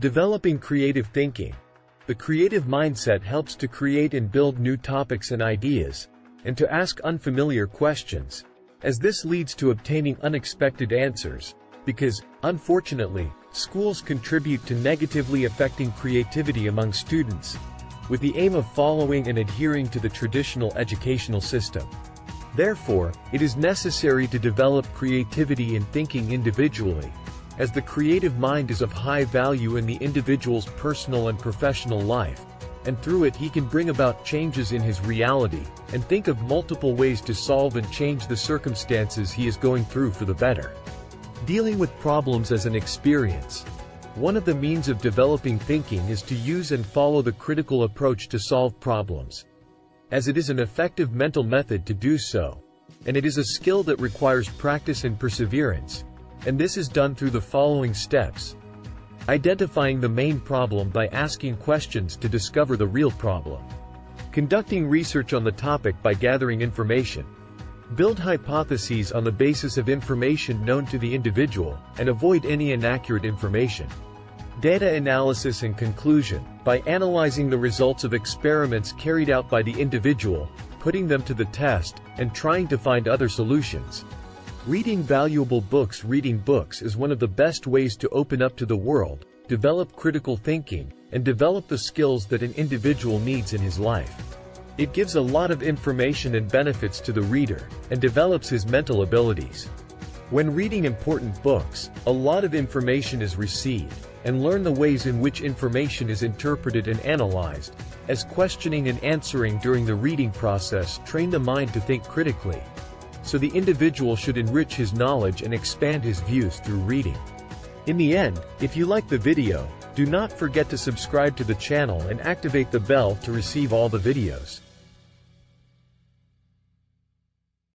Developing creative thinking. The creative mindset helps to create and build new topics and ideas, and to ask unfamiliar questions, as this leads to obtaining unexpected answers, because, unfortunately, schools contribute to negatively affecting creativity among students, with the aim of following and adhering to the traditional educational system. Therefore, it is necessary to develop creativity and thinking individually, as the creative mind is of high value in the individual's personal and professional life, and through it he can bring about changes in his reality, and think of multiple ways to solve and change the circumstances he is going through for the better. Dealing with problems as an experience. One of the means of developing thinking is to use and follow the critical approach to solve problems, as it is an effective mental method to do so, and it is a skill that requires practice and perseverance, and this is done through the following steps. Identifying the main problem by asking questions to discover the real problem. Conducting research on the topic by gathering information. Build hypotheses on the basis of information known to the individual, and avoid any inaccurate information. Data analysis and conclusion, by analyzing the results of experiments carried out by the individual, putting them to the test, and trying to find other solutions. Reading valuable books. Reading books is one of the best ways to open up to the world, develop critical thinking, and develop the skills that an individual needs in his life. It gives a lot of information and benefits to the reader, and develops his mental abilities. When reading important books, a lot of information is received, and learn the ways in which information is interpreted and analyzed, as questioning and answering during the reading process train the mind to think critically. So the individual should enrich his knowledge and expand his views through reading. In the end, if you like the video, do not forget to subscribe to the channel and activate the bell to receive all the videos.